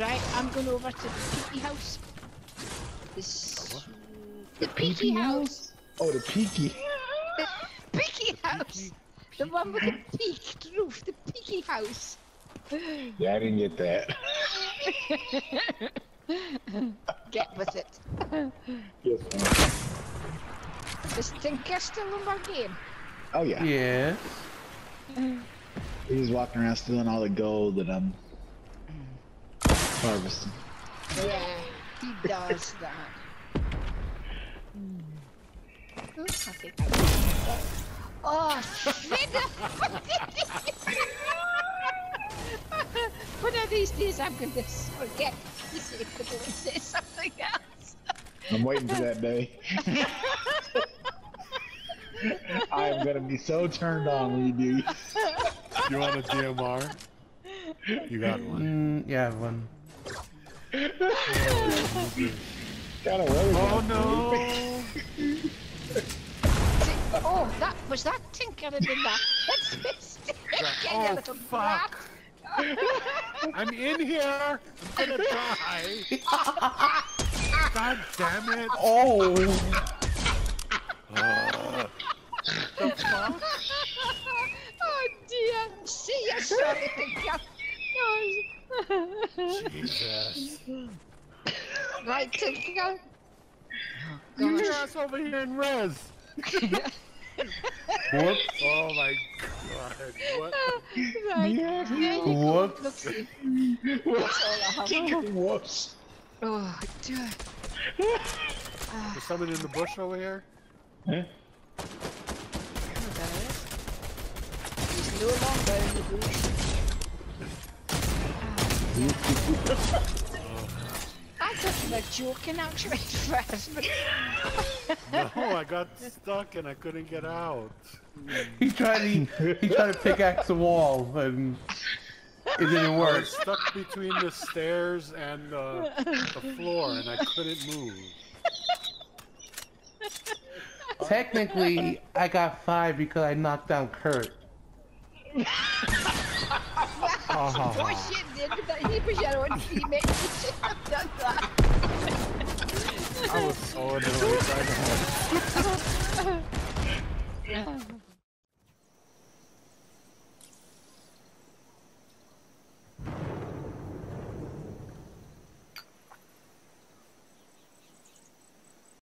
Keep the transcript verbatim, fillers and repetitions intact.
Right, I'm going over to the peaky house. This... The, the peaky house? house? Oh, the peaky. The peaky house! The one with the peaked roof, the peaky house. Yeah, I didn't get that. Get with it. Yes, ma'am. Is Tinker still in our game? Oh, yeah. Yeah. He's walking around stealing all the gold that I'm harvesting. Yeah, he does that. Ooh, I think I that. Oh, shit! One of these days I'm going to forget to say, say something else. I'm waiting for that day. I'm going to be so turned on when you do. You want a D M R? You got one. Mm, yeah, I have one. Got away with oh, no! Oh, that was that Tinker that did that. That's this Tinker, oh, you little fuck. Brat. I'm in here! I'm gonna die! God damn it! Oh! Uh. The fuck? Oh dear! See you, son of a gun! Jesus! Right, Tinker? Oh, you your ass over here in res! Whoops! Oh my god! What? Right. Yeah. Yeah, whoops! Whoops! Oh, dude! There's somebody in the bush over here. Huh? He's no longer in the bush. I thought you were joking actually first, but... No, I got stuck and I couldn't get out. He tried to, he tried to pickaxe the wall, and it didn't work. I was stuck between the stairs and uh, the floor, and I couldn't move. Technically, I got five because I knocked down Kurt. Of course you did, but he was your own teammate. You should have done that. I was so annoyed.